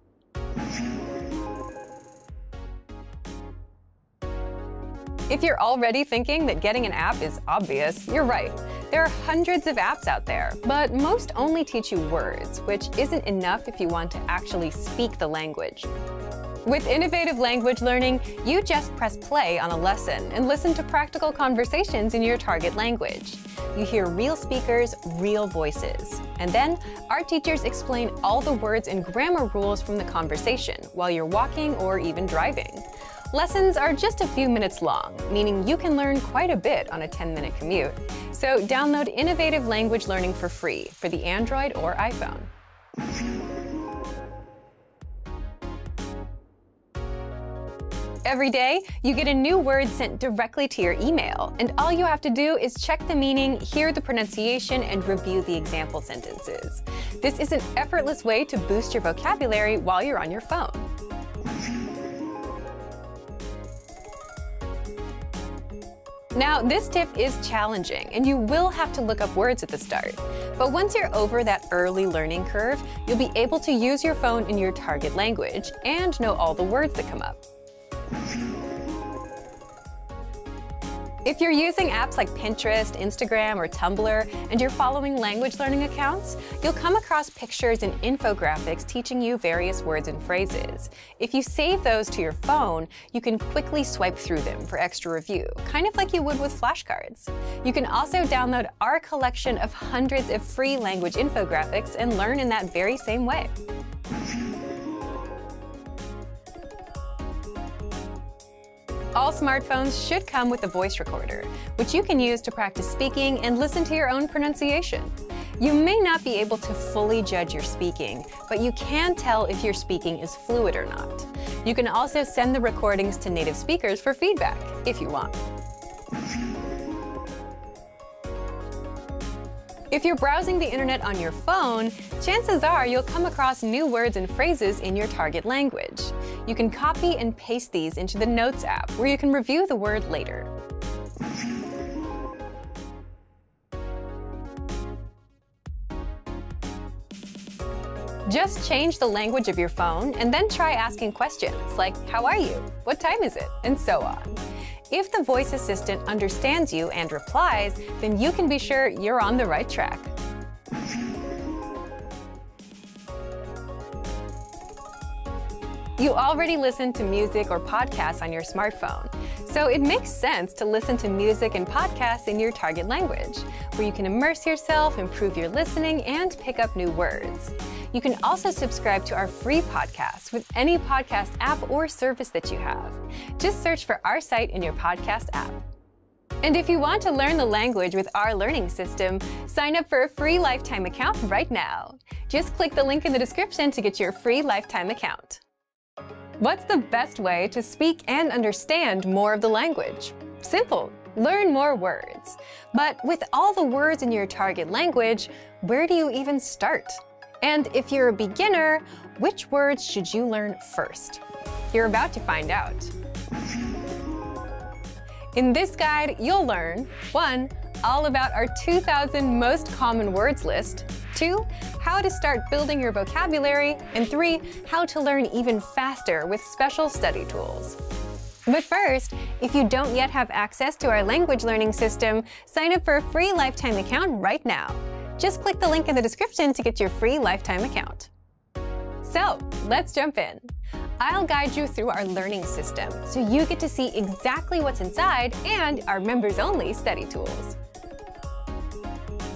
If you're already thinking that getting an app is obvious, you're right. There are hundreds of apps out there, but most only teach you words, which isn't enough if you want to actually speak the language. With Innovative Language Learning, you just press play on a lesson and listen to practical conversations in your target language. You hear real speakers, real voices. And then our teachers explain all the words and grammar rules from the conversation while you're walking or even driving. Lessons are just a few minutes long, meaning you can learn quite a bit on a 10-minute commute. So download Innovative Language Learning for free for the Android or iPhone. Every day, you get a new word sent directly to your email, and all you have to do is check the meaning, hear the pronunciation, and review the example sentences. This is an effortless way to boost your vocabulary while you're on your phone. Now, this tip is challenging, and you will have to look up words at the start. But once you're over that early learning curve, you'll be able to use your phone in your target language and know all the words that come up. If you're using apps like Pinterest, Instagram, or Tumblr, and you're following language learning accounts, you'll come across pictures and infographics teaching you various words and phrases. If you save those to your phone, you can quickly swipe through them for extra review, kind of like you would with flashcards. You can also download our collection of hundreds of free language infographics and learn in that very same way. All smartphones should come with a voice recorder, which you can use to practice speaking and listen to your own pronunciation. You may not be able to fully judge your speaking, but you can tell if your speaking is fluid or not. You can also send the recordings to native speakers for feedback, if you want. If you're browsing the internet on your phone, chances are you'll come across new words and phrases in your target language. You can copy and paste these into the Notes app, where you can review the word later. Just change the language of your phone and then try asking questions like, "How are you? What time is it?" and so on. If the voice assistant understands you and replies, then you can be sure you're on the right track. You already listen to music or podcasts on your smartphone, so it makes sense to listen to music and podcasts in your target language, where you can immerse yourself, improve your listening, and pick up new words. You can also subscribe to our free podcasts with any podcast app or service that you have. Just search for our site in your podcast app. And if you want to learn the language with our learning system, sign up for a free lifetime account right now. Just click the link in the description to get your free lifetime account. What's the best way to speak and understand more of the language? Simple. Learn more words. But with all the words in your target language, where do you even start? And if you're a beginner, which words should you learn first? You're about to find out. In this guide, you'll learn 1. All about our 2,000 most common words list, 2. How to start building your vocabulary, and 3. How to learn even faster with special study tools. But first, if you don't yet have access to our language learning system, sign up for a free lifetime account right now. Just click the link in the description to get your free lifetime account. So, let's jump in. I'll guide you through our learning system so you get to see exactly what's inside and our members-only study tools.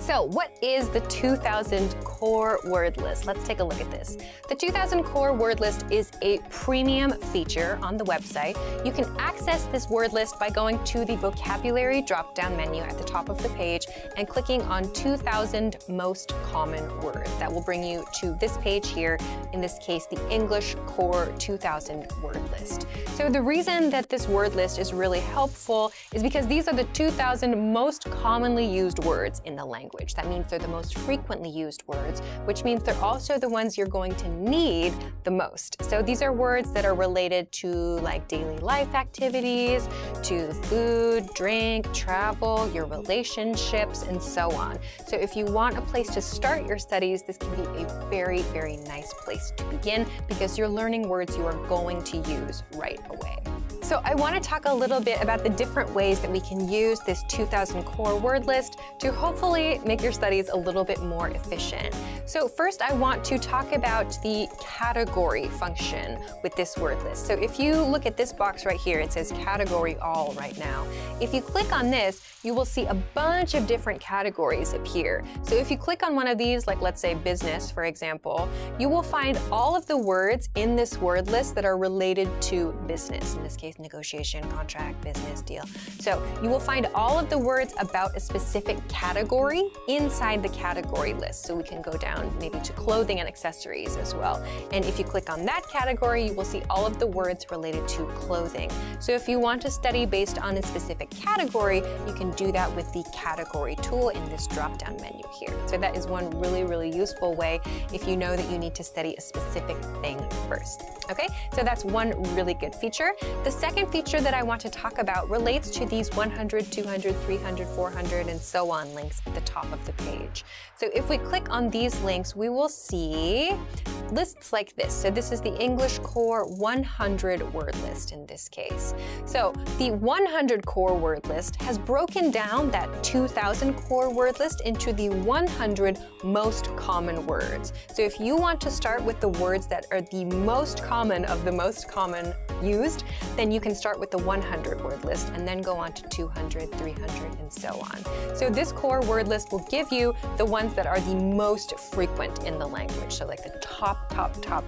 So, what is the 2000 core word list? Let's take a look at this. The 2000 core word list is a premium feature on the website. You can access this word list by going to the vocabulary drop-down menu at the top of the page and clicking on 2000 most common words. That will bring you to this page here, in this case, the English core 2000 word list. So the reason that this word list is really helpful is because these are the 2000 most commonly used words in the language. That means they're the most frequently used words, which means they're also the ones you're going to need the most. So these are words that are related to like daily life activities, to food, drink, travel, your relationships, and so on. So if you want a place to start your studies, this can be a very, very nice place to begin because you're learning words you are going to use right away. So I want to talk a little bit about the different ways that we can use this 2,000 core word list to hopefully make your studies a little bit more efficient. So first, I want to talk about the category function with this word list. So if you look at this box right here, it says category all right now. If you click on this, you will see a bunch of different categories appear. So if you click on one of these, like let's say business, for example, you will find all of the words in this word list that are related to business. In this case, negotiation, contract, business, deal. So you will find all of the words about a specific category inside the category list. So we can go down maybe to clothing and accessories as well. And if you click on that category, you will see all of the words related to clothing. So if you want to study based on a specific category, you can do that with the category tool in this drop-down menu here. So that is one really, really useful way if you know that you need to study a specific thing first. Okay, so that's one really good feature. The second feature that I want to talk about relates to these 100, 200, 300, 400, and so on links at the top of the page. So if we click on these links, we will see lists like this. So this is the English Core 100 word list in this case. So the 100 core word list has broken down that 2,000 core word list into the 100 most common words. So if you want to start with the words that are the most common of the most common used, then you can start with the 100 word list and then go on to 200, 300, and so on. So this core word list will give you the ones that are the most frequent in the language. So like the top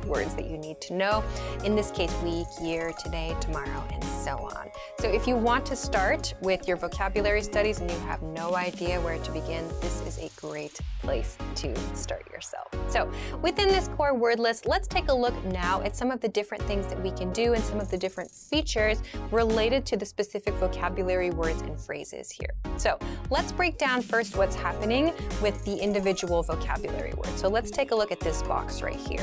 words that you need to know. In this case, week, year, today, tomorrow, and so on. So if you want to start with your vocabulary studies and you have no idea where to begin, this is a great place to start yourself. So within this core word list, let's take a look now at some of the different things that we can do and some of the different features related to the specific vocabulary words and phrases here. So let's break down first what's happening with the individual vocabulary words. So let's take a look at this box right here.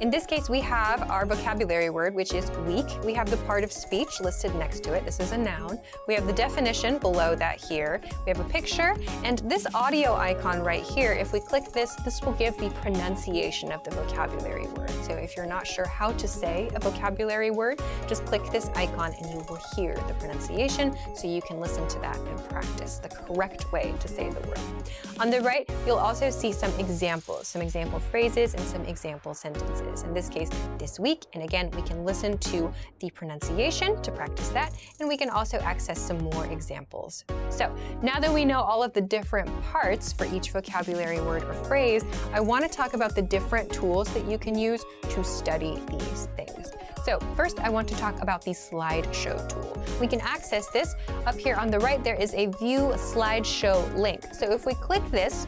In this case, we have our vocabulary word, which is week. We have the part of speech listed next to it. This is a noun. We have the definition below that here. We have a picture and this audio icon right here. If we click this, this will give the pronunciation of the vocabulary word. So if you're not sure how to say a vocabulary word, just click this icon and you will hear the pronunciation so you can listen to that and practice the correct way to say the word. On the right, you'll also see some example phrases and some example sentences. In this case, this week, and again, we can listen to the pronunciation to practice that, and we can also access some more examples. So now that we know all of the different parts for each vocabulary word or phrase, I want to talk about the different tools that you can use to study these things. So first, I want to talk about the slideshow tool. We can access this. Up here on the right, there is a view slideshow link. So if we click this,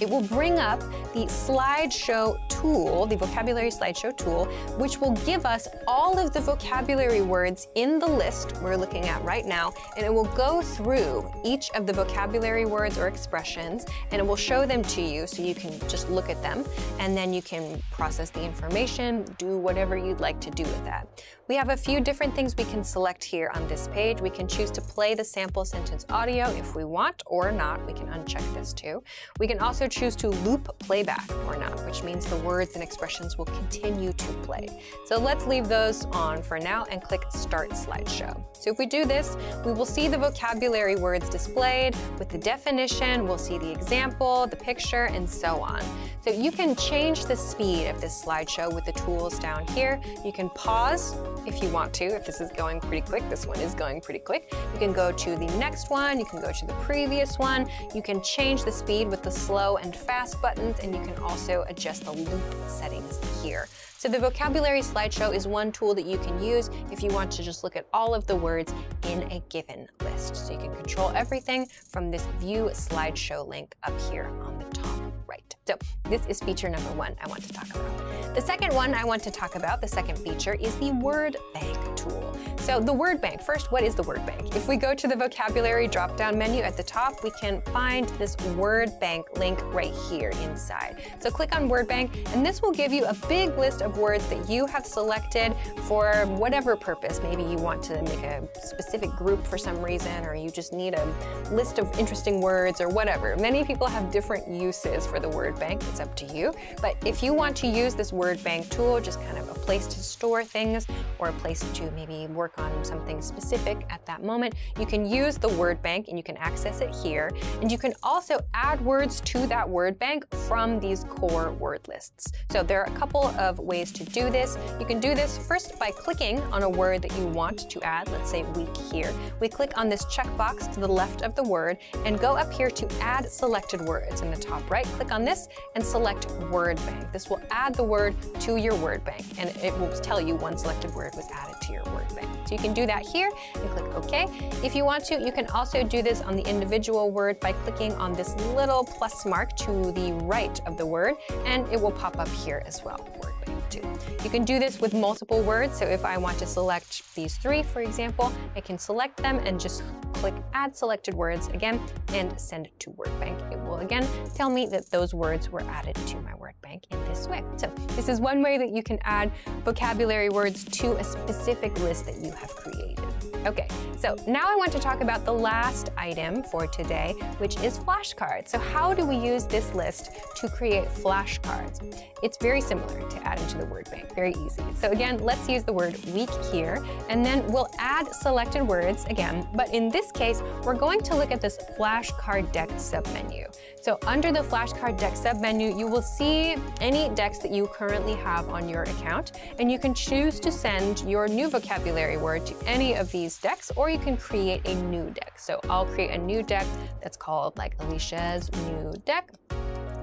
it will bring up the slideshow tool, the vocabulary slideshow tool, which will give us all of the vocabulary words in the list we're looking at right now, and it will go through each of the vocabulary words or expressions, and it will show them to you so you can just look at them, and then you can process the information, do whatever you'd like to do with that. We have a few different things we can select here on this page. We can choose to play the sample sentence audio if we want or not. We can uncheck this too. We can also choose to loop playback or not, which means the words and expressions will continue to play. So let's leave those on for now and click Start Slideshow. So if we do this, we will see the vocabulary words displayed with the definition, we'll see the example, the picture, and so on. So you can change the speed of this slideshow with the tools down here. You can pause if you want to, if this is going pretty quick. This one is going pretty quick. You can go to the next one, you can go to the previous one, you can change the speed with the slow and fast buttons, and you can also adjust the loop settings here. So the vocabulary slideshow is one tool that you can use if you want to just look at all of the words in a given list. So you can control everything from this view slideshow link up here on the top right. So this is feature number one I want to talk about. The second one I want to talk about, the second feature, is the word bank tool. So the word bank, first, what is the word bank? If we go to the vocabulary drop-down menu at the top, we can find this word bank link right here inside. So click on word bank, and this will give you a big list of words that you have selected for whatever purpose. Maybe you want to make a specific group for some reason, or you just need a list of interesting words or whatever. Many people have different uses for the word bank, it's up to you. But if you want to use this word bank tool, just kind of a place to store things or a place to maybe work on something specific at that moment, you can use the word bank and you can access it here. And you can also add words to that word bank from these core word lists. So there are a couple of ways to do this. You can do this first by clicking on a word that you want to add. Let's say week here. We click on this checkbox to the left of the word and go up here to add selected words. In the top right, click on this and select word bank. This will add the word to your word bank and it will tell you one selected word was added to your word bank. So you can do that here and click OK. If you want to, you can also do this on the individual word by clicking on this little plus mark to the right of the word and it will pop up here as well, word bank too. You can do this with multiple words. So if I want to select these three, for example, I can select them and just click add selected words again and send to word bank. It will again tell me that those words were added to my word bank in this way. So this is one way that you can add vocabulary words to a specific list that you have created. Okay, so now I want to talk about the last item for today, which is flashcards. So how do we use this list to create flashcards? It's very similar to adding to the word bank, very easy. So again, let's use the word week here, and then we'll add selected words again. But in this case, we're going to look at this flashcard deck submenu. So under the flashcard deck submenu, you will see any decks that you currently have on your account, and you can choose to send your new vocabulary word to any of these decks, or you can create a new deck. So I'll create a new deck that's called like Alicia's new deck,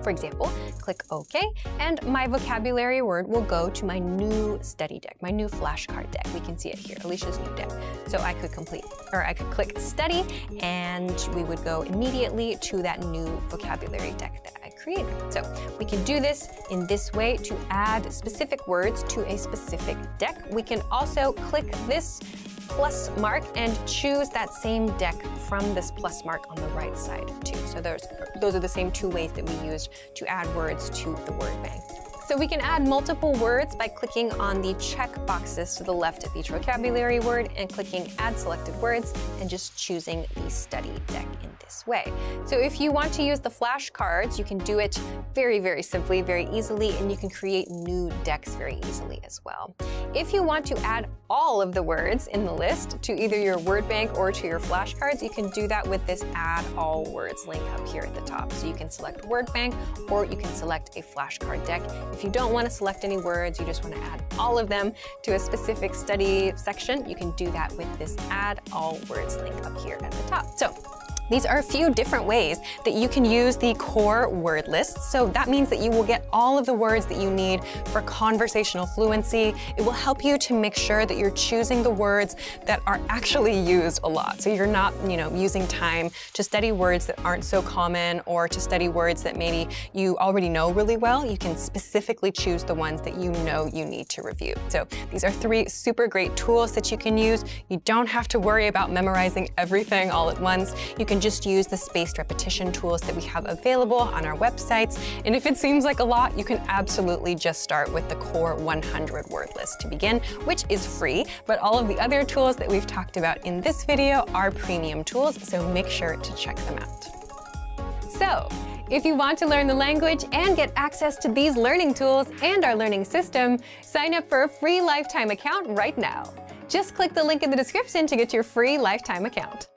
for example. Click OK, and my vocabulary word will go to my new study deck, my new flashcard deck. We can see it here, Alicia's new deck. So I could click study, and we would go immediately to that new vocabulary deck that I created. So we can do this in this way to add specific words to a specific deck. We can also click this plus mark and choose that same deck from this plus mark on the right side too. So those are the same two ways that we used to add words to the word bank. So we can add multiple words by clicking on the check boxes to the left of each vocabulary word and clicking add selected words and just choosing the study deck in this way. So if you want to use the flashcards, you can do it very, very simply, very easily, and you can create new decks very easily as well. If you want to add all of the words in the list to either your word bank or to your flashcards, you can do that with this add all words link up here at the top. So you can select word bank or you can select a flashcard deck. If you don't want to select any words, you just want to add all of them to a specific study section, you can do that with this add all words link up here at the top. So these are a few different ways that you can use the core word lists. So that means that you will get all of the words that you need for conversational fluency. It will help you to make sure that you're choosing the words that are actually used a lot. So you're not, using time to study words that aren't so common or to study words that maybe you already know really well. You can specifically choose the ones that you know you need to review. So these are three super great tools that you can use. You don't have to worry about memorizing everything all at once. You can just use the spaced repetition tools that we have available on our websites. And if it seems like a lot, you can absolutely just start with the core 100 word list to begin, which is free, but all of the other tools that we've talked about in this video are premium tools, so make sure to check them out. So, if you want to learn the language and get access to these learning tools and our learning system, sign up for a free lifetime account right now. Just click the link in the description to get your free lifetime account.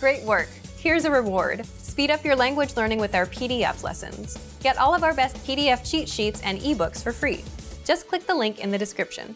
Great work! Here's a reward. Speed up your language learning with our PDF lessons. Get all of our best PDF cheat sheets and ebooks for free. Just click the link in the description.